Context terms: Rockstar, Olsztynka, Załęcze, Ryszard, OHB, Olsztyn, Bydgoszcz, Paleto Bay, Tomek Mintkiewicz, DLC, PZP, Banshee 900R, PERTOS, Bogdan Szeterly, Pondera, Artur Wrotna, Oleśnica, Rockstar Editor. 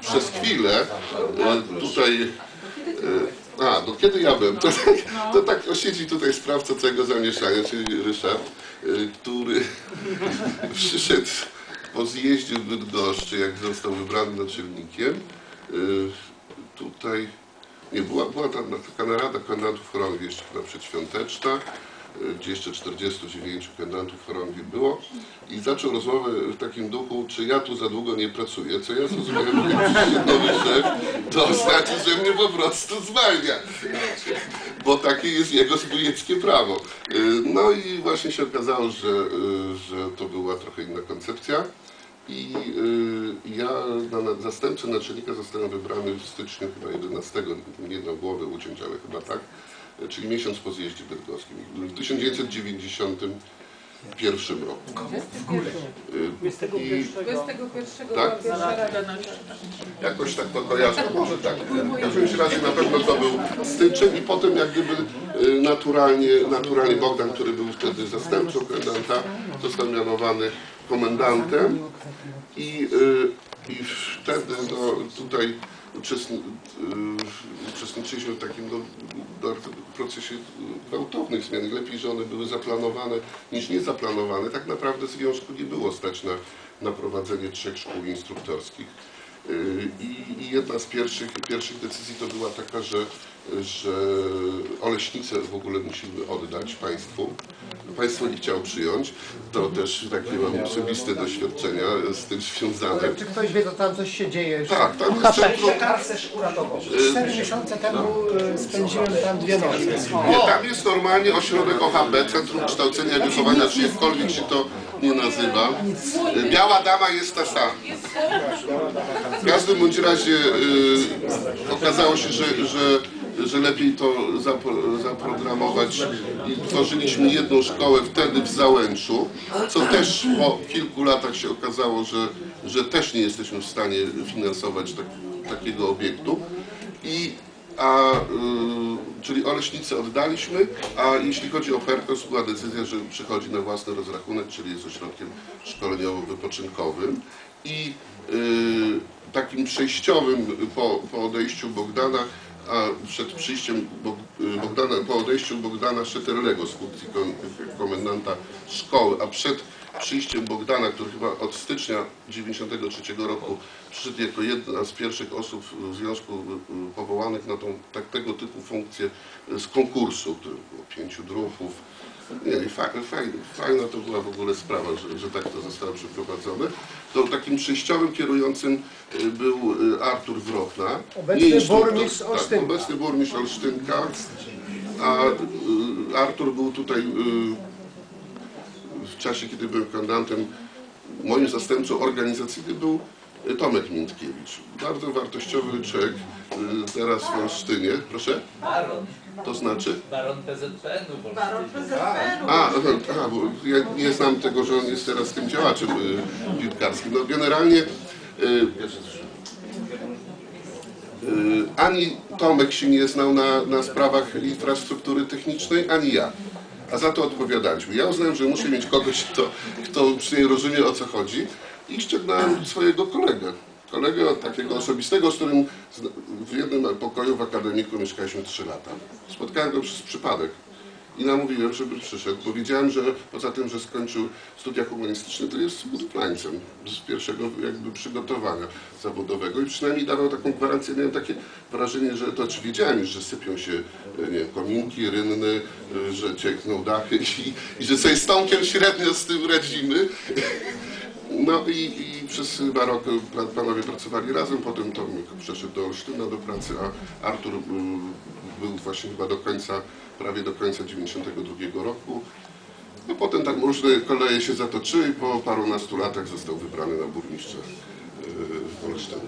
przez chwilę tutaj... No kiedy ja byłem? To tak osiedzi tutaj sprawca całego zamieszania, czyli Ryszard, który przyszedł po zjeździe w Bydgoszczy, jak został wybrany naczelnikiem. Tutaj nie była tam taka narada kandydatów chorągwi jeszcze chyba przedświąteczna, gdzie jeszcze 49 kandydatów chorągwi było, i zaczął rozmowę w takim duchu, czy ja tu za długo nie pracuję, co ja zrozumiałem, że nowy szef, to znaczy, że mnie po prostu zwalnia, bo takie jest jego zbójeckie prawo. No i właśnie się okazało, że to była trochę inna koncepcja. I ja na zastępcę naczelnika zostałem wybrany w styczniu chyba 11, nie na głowę uciąć, ale chyba tak, czyli miesiąc po zjeździe bydgoskim, w 1991 roku. W górę. 21 tak? Jakoś tak to kojarzę, może tak. W każdym razie na pewno to był styczeń i potem jak gdyby naturalnie Bogdan, który był wtedy zastępcą komendanta, został mianowany komendantem i wtedy no, tutaj uczestniczyliśmy w takim procesie gwałtownych zmian. Lepiej, że one były zaplanowane niż niezaplanowane. Tak naprawdę związku nie było stać na prowadzenie 3 szkół instruktorskich. I jedna z pierwszych decyzji to była taka, że Oleśnicę w ogóle musimy oddać państwu. Państwo nie chciało przyjąć. To też takie mam osobiste doświadczenia z tym związane. Czy ktoś wie, to tam coś się dzieje? Tak, tam jest centrum... Harcerz uratował. 4 miesiące temu spędziłem tam 2 nocy. Nie, tam jest normalnie ośrodek OHB, Centrum Kształcenia i Wychowania, czy jakkolwiek się to nie nazywa. Biała dama jest ta sama. W każdym bądź razie okazało się, że lepiej to zaprogramować i tworzyliśmy jedną szkołę wtedy w Załęczu, co też po kilku latach się okazało, że też nie jesteśmy w stanie finansować takiego obiektu. Czyli Oleśnicę oddaliśmy, a jeśli chodzi o PERTOS, była decyzja, że przychodzi na własny rozrachunek, czyli jest ośrodkiem szkoleniowo-wypoczynkowym. I takim przejściowym po odejściu Bogdana, a przed przyjściem Bogdana, po odejściu Bogdana Szeterlego z funkcji komendanta szkoły, a przed przyjściem Bogdana, który chyba od stycznia 1993 roku przyszedł jako jedna z pierwszych osób w związku powołanych na tego typu funkcję z konkursu, który było 5 druhów. Fajna to była w ogóle sprawa, że tak to zostało przeprowadzone. To takim przejściowym kierującym był Artur Wrotna. Obecny burmistrz Olsztynka. Tak, obecny burmistrz Olsztynka. A Artur był tutaj w czasie, kiedy byłem komendantem, moim zastępcą organizacyjnym był Tomek Mintkiewicz. Bardzo wartościowy człowiek teraz w Olsztynie. Proszę? To znaczy? Baron PZP. Bo ja nie znam tego, że on jest teraz tym działaczem piłkarskim. No generalnie ani Tomek się nie znał na sprawach infrastruktury technicznej, ani ja. A za to odpowiadaliśmy. Ja uznałem, że muszę mieć kogoś, kto przynajmniej rozumie, o co chodzi. I ściągnąłem swojego kolegę od takiego osobistego, z którym w jednym pokoju w akademiku mieszkaliśmy 3 lata. Spotkałem go przez przypadek i namówiłem, żeby przyszedł, bo wiedziałem, że poza tym, że skończył studia humanistyczne, to jest budowlańcem z pierwszego jakby przygotowania zawodowego i przynajmniej dawał taką gwarancję. Miałem takie wrażenie, że to czy wiedziałem już, że sypią się nie wiem, kominki rynny, że ciekną dachy i że sobie z Tomkiem średnio z tym radzimy. No i przez chyba rok panowie pracowali razem, potem Tomek przeszedł do Olsztyna do pracy, a Artur był właśnie chyba prawie do końca 1992 roku. No potem tak różne koleje się zatoczyły i po parunastu latach został wybrany na burmistrza Olsztyna.